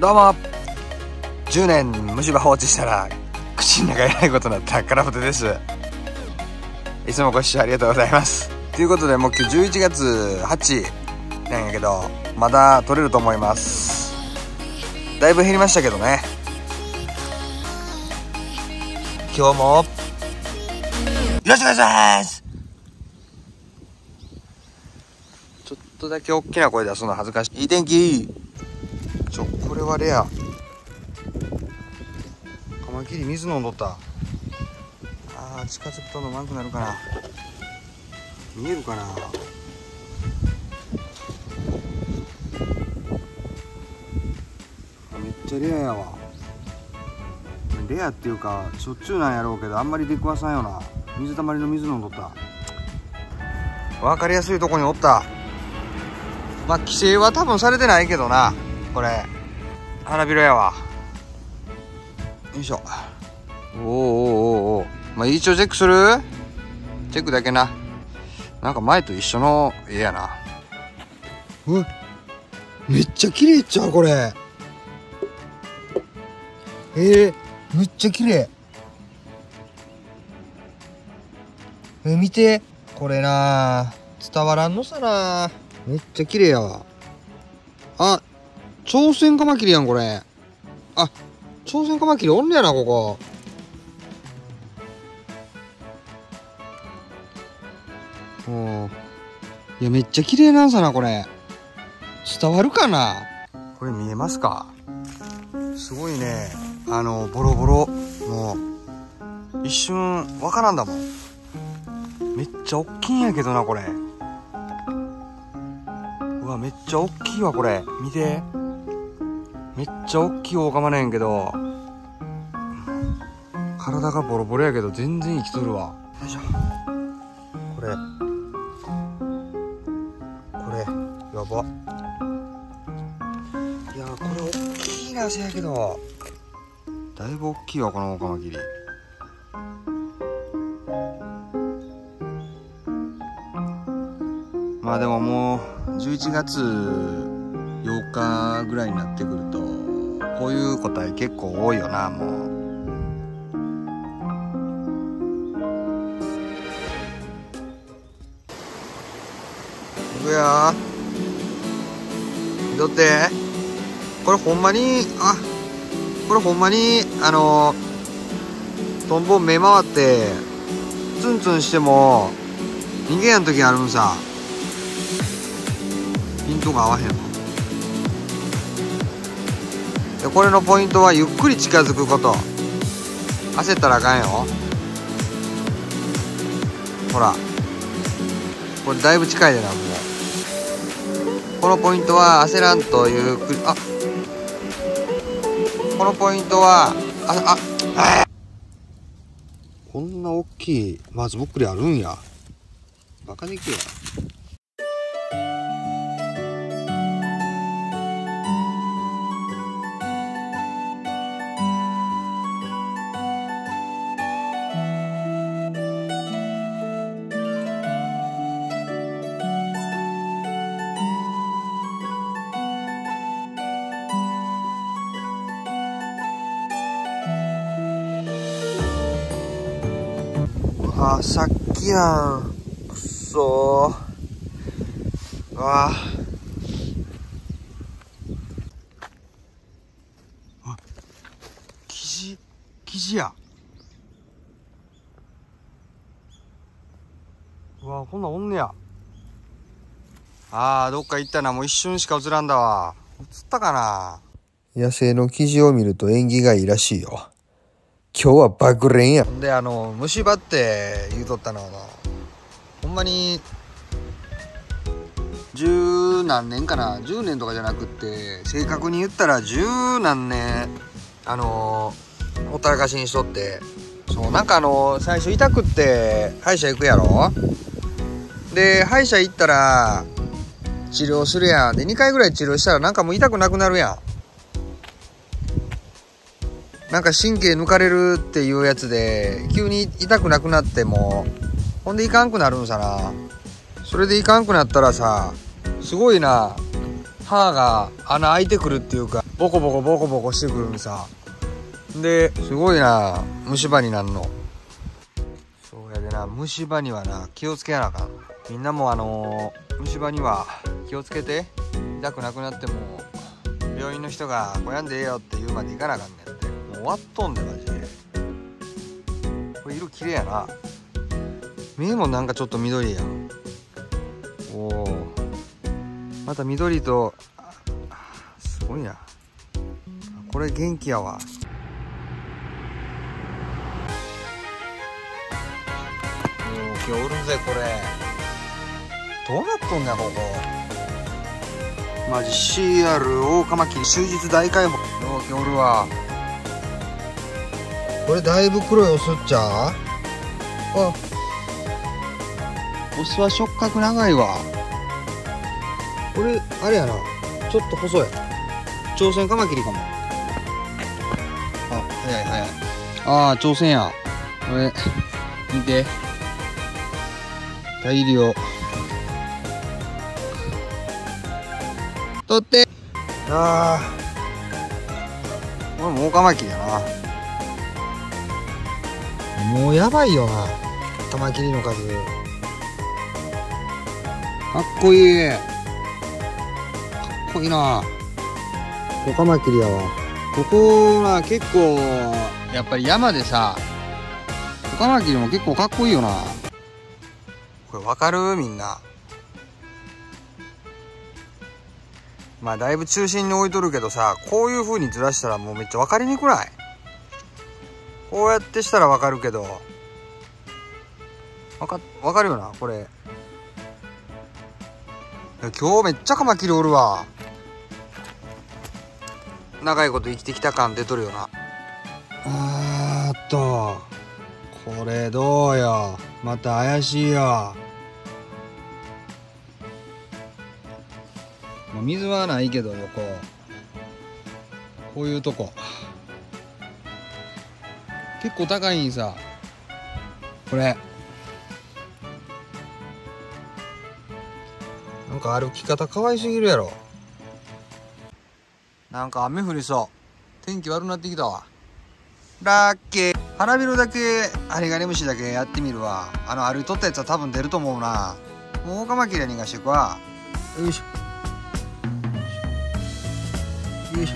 どうも10年虫歯放置したら口の中えらいことになったカラポテです。いつもご視聴ありがとうございます。ということでもう今日11月8なんやけど、まだ取れると思います。だいぶ減りましたけどね。今日もよろしくお願いします。ちょっとだけ大きな声出すの恥ずかしい。いい天気。これはレア。カマキリ水飲んどった。あー、近づくと飲まんくなるかな。見えるかな。めっちゃレアやわ。レアっていうかしょっちゅうなんやろうけど、あんまり出くわさんよな。水たまりの水飲んどった。分かりやすいとこにおった。まあ規制は多分されてないけどな。これ花びらやわ。よいしょ。おーおーおーおー。まあ一応チェックする。チェックだけな。なんか前と一緒の絵やな。うっ、めっちゃ綺麗っちゃうこれ。めっちゃ綺麗。見てこれな。伝わらんのさな。めっちゃ綺麗やわ。あ、朝鮮カマキリやんこれ。あ、朝鮮カマキリおんねやなここ。おお。いやめっちゃ綺麗なんさなこれ。伝わるかな。これ見えますか。すごいね。ボロボロ。もう一瞬わからんだもん。めっちゃおっきいんやけどなこれ。うわ、めっちゃおっきいわこれ。見て。めっちゃ大きいオオカマねんけど、体がボロボロやけど全然生きとるわ。よいしょ。これこれやば。いやー、これ大きいな。せやけどだいぶ大きいわこのオオカマキリ。まあでももう11月8日ぐらいになってくるとこういう個体結構多いよな。もういくやー。だってこれほんまに、あ、これほんまにトンボ目回ってツンツンしても逃げやん時あるんさ。ピントが合わへんの。これのポイントはゆっくり近づくこと。焦ったらあかんよ。ほらこれだいぶ近いでな。もうこのポイントは焦らんとゆっくり。あ、このポイントはあ、こんな大きいまずぼっくりあるんや。バカできるや。あ、さっきやん。くそー。わあ。キジや。うわあ、こんなんおんねや。ああ、どっか行ったな。もう一瞬しか映らんだわ。映ったかな。野生のキジを見ると縁起がいいらしいよ。今日はバグレンやん。で、虫歯って言うとったのほんまに十何年かな。10年とかじゃなくって正確に言ったら十何年ほったらかしにしとって。そう、なんか最初痛くって歯医者行くやろ。で歯医者行ったら治療するやん。で2回ぐらい治療したらなんかもう痛くなくなるやん。なんか神経抜かれるっていうやつで急に痛くなくなってもほんでいかんくなるんさな。それでいかんくなったらさ、すごいな。歯が穴開いてくるっていうか、ボコボコボコボコしてくるんさ。で、すごいな、虫歯になんの。そうやでな、虫歯にはな、気をつけやなあかん。みんなも虫歯には気をつけて。痛くなくなっても病院の人が「こやんでええよ」って言うまでいかなあかんねんって。もう終わっとんで、マジで。これ色綺麗やな。目もなんかちょっと緑やん。おお、また緑と、すごいな、これ元気やわ。おお、今日おるぜこれ。どうなっとんねんここ、マジ。 CR オオカマキリ終日大解放。おお、今日おるわこれ。だいぶ黒いオスっちゃ。あ、オスは触角長いわ。これあれやな、ちょっと細い朝鮮カマキリかも。あ、早い早い。ああ、朝鮮やこれ。見て、大量取って。ああ、これもオオカマキリやな。もうやばいよな、カマキリの数。かっこいい、かっこいいな。オカマキリやわ。ここは結構やっぱり山でさ、オカマキリも結構かっこいいよな。これわかる、みんな。まあだいぶ中心に置いとるけどさ、こういう風にずらしたらもうめっちゃわかりにくない？こうやってしたらわかるけど、わかるよなこれ。今日めっちゃカマキリおるわ。長いこと生きてきた感出とるよな。あーっと、これどうよ、また怪しいよ。水はないけど、横こういうとこ結構高いんさ、これ。なんか歩き方可愛すぎるやろ。なんか雨降りそう。天気悪くなってきたわ。ラッキー。腹びろだけ、ハリガネムシだけやってみるわ。歩いとったやつは多分出ると思うな。もうオオカマキリ逃がしていくわ。よいしょよいしょ。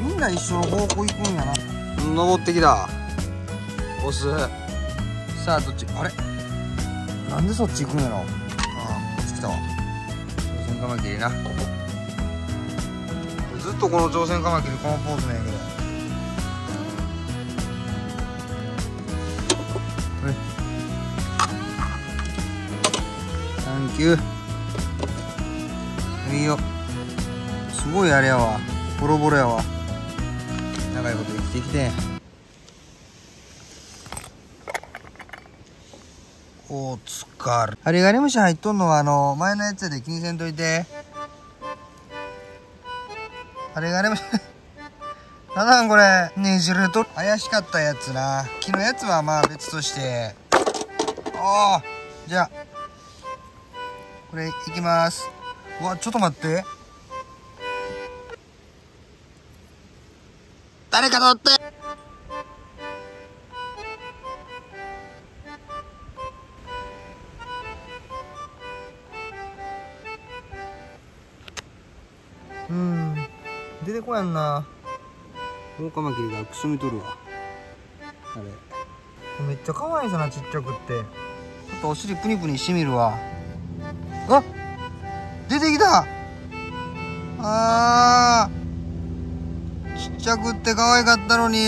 みんな一緒の方向行くんやな。登ってきたオス。さあどっち、あれ、なんでそっち行くんやろ。ああ、こっち来たわ。朝鮮カマキリな。ずっとこの朝鮮カマキリこのポーズなんやけど。サンキュー。いいよ。すごいあれやわ、ボロボロやわ。長いこと生きてきて。お疲れ。ハリガネムシ入っとんのは前のやつで気にせんといて。ハリガネムシなんなんこれ、ねじれと。怪しかったやつな。木のやつはまあ別として。ああ、じゃあこれいきます。うわ、ちょっと待って、誰か取って。出てこやんな。オオカマキリがくすみとるわ。あれめっちゃ可愛いさな、ちっちゃくって。ちょっとお尻プニプニしてみるわ。あ、出てきた。あー、ちっちゃくって可愛かったのに。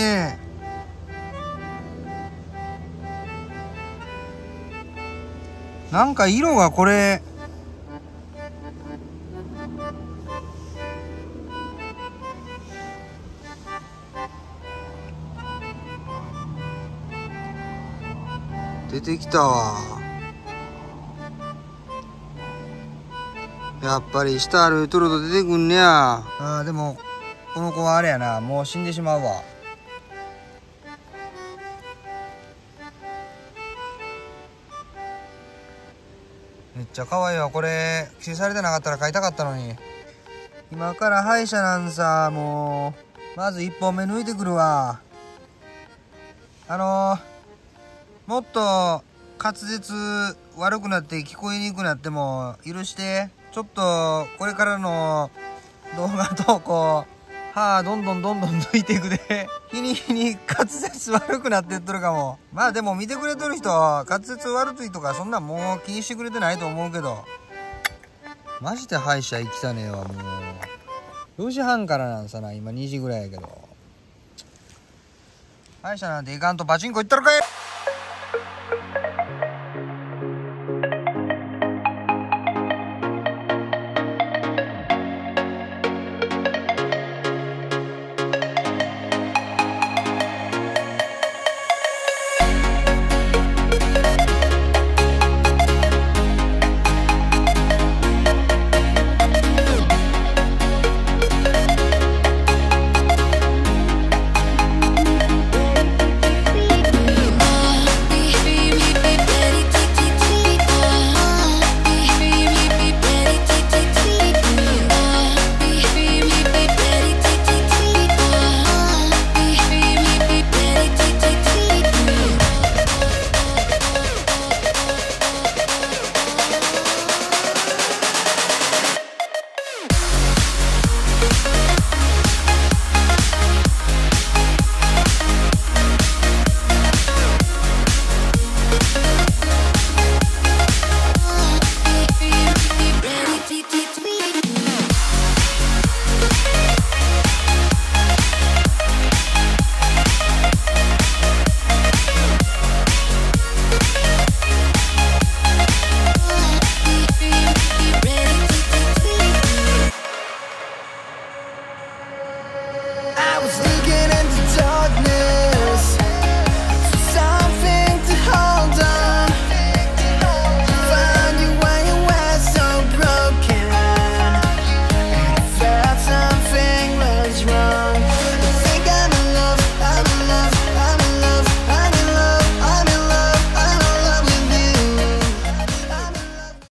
なんか色がこれ出てきたわ。やっぱり下歩いとると出てくんねや。あー、でもこの子はあれやな、もう死んでしまうわ。めっちゃ可愛いわこれ。規制されてなかったら買いたかったのに。今から歯医者なんさ。もうまず1本目抜いてくるわ。もっと滑舌悪くなって聞こえにくくなっても許して。ちょっとこれからの動画投稿、歯どんどんどんどん抜いていくで日に日に滑舌悪くなってっとるかも。まあでも見てくれとる人は滑舌悪いとかそんなんもう気にしてくれてないと思うけど、マジで歯医者行きたねえわ。もう4時半からなんさな。今2時ぐらいやけど歯医者なんて行かんとパチンコ行ったろかい。